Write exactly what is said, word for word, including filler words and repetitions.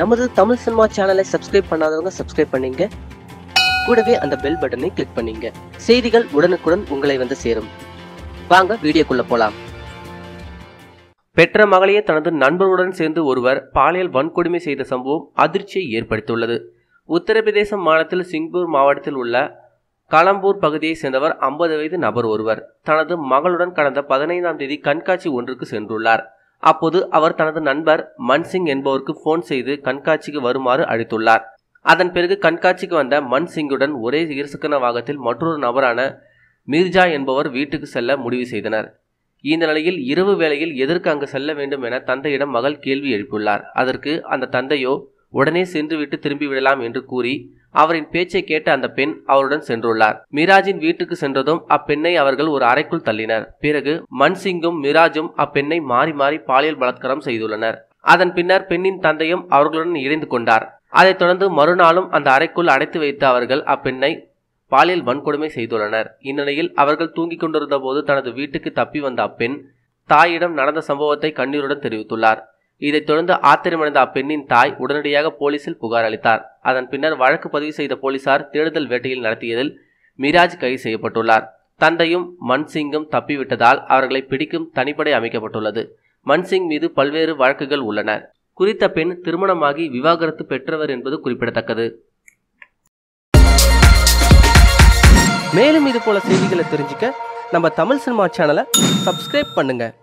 நமது தமிழ் சினிமா சேனலை சப்ஸ்கிரைப் பண்ணாதவங்க சப்ஸ்கிரைப் பண்ணீங்க, கூடவே அந்த பெல் பட்டனை கிளிக் பண்ணீங்க. செய்திகள் உடனுக்குடன் உங்களை வந்து சேரும். வாங்க வீடியோக்குள்ள போலாம். பெற்ற மகளையே தனது நண்பருடன் சேர்ந்து ஒருவர் பாலியல் வன்கொடுமை செய்த சம்பவம் அதிர்ச்சியை ஏற்படுத்தியுள்ளது. உத்தரப்பிரதேச மாநிலத்தில் சிங்பூர் மாவட்டத்தில் உள்ள கலம்பூர் பகுதியை சேர்ந்தவர் ஐம்பது வயது நபர் ஒருவர் தனது மகளுடன் கடந்த பதினைந்தாம் தேதி கண்காட்சி ஒன்றுக்கு சென்றுள்ளார். அப்போது அவர் தனது நண்பர் மன்சிங் என்பவருக்கு போன் செய்து கண்காட்சிக்கு வருமாறு அழைத்துள்ளார். அதன் பிறகு கண்காட்சிக்கு வந்த மன்சிங்குடன் ஒரே இருசக்கர வாகனத்தில் மற்றொரு நபரான மிர்ஜா என்பவர் வீட்டுக்கு செல்ல முடிவு செய்தனர். இந்த நிலையில் இரவு வேளையில் எதற்கு அங்கு செல்ல வேண்டும் என தந்தையிடம் மகள் கேள்வி எழுப்பியுள்ளார். அதற்கு அந்த தந்தையோ உடனே சென்றுவிட்டு திரும்பிவிடலாம் என்று கூறி அவரின் பேச்சை கேட்ட அந்த பெண் அவருடன் சென்றுள்ளார். மிராஜின் வீட்டுக்கு சென்றதும் அப்பெண்ணை அவர்கள் ஒரு அறைக்குள் தள்ளினர். பிறகு மன்சிங்கும் மிராஜும் அப்பெண்ணை மாறி மாறி பாலியல் பலாத்காரம் செய்துள்ளனர். அதன் பின்னர் பெண்ணின் தந்தையும் அவர்களுடன் இணைந்து கொண்டார். அதைத் தொடர்ந்து மறுநாளும் அந்த அறைக்குள் அடைத்து வைத்த அவர்கள் அப்பெண்ணை பாலியல் வன்கொடுமை செய்துள்ளனர். இந்நிலையில் அவர்கள் தூங்கிக் கொண்டிருந்த போது தனது வீட்டுக்கு தப்பி வந்த அப்பெண் தாயிடம் நடந்த சம்பவத்தை கண்ணீருடன் தெரிவித்துள்ளார். இதைத் தொடர்ந்து ஆத்திரமடைந்த அப்பெண்ணின் தாய் உடனடியாக போலீசில் புகார் அளித்தார். அதன் பின்னர் வழக்கு பதிவு செய்த போலீசார் தேடுதல் வேட்டையில் நடத்தியதில் மிராஜ் கைது செய்யப்பட்டுள்ளார். தந்தையும் மன்சிங்கும் தப்பிவிட்டதால் அவர்களை பிடிக்கும் தனிப்படை அமைக்கப்பட்டுள்ளது. மன்சிங் மீது பல்வேறு வழக்குகள் உள்ளன. குறித்த பெண் திருமணமாகி விவாகரத்து பெற்றவர் என்பது குறிப்பிடத்தக்கது. மேலும் இது போல செய்திகளை தெரிஞ்சுக்க நம்ம தமிழ் சினிமா சேனலை சப்ஸ்கிரைப் பண்ணுங்க.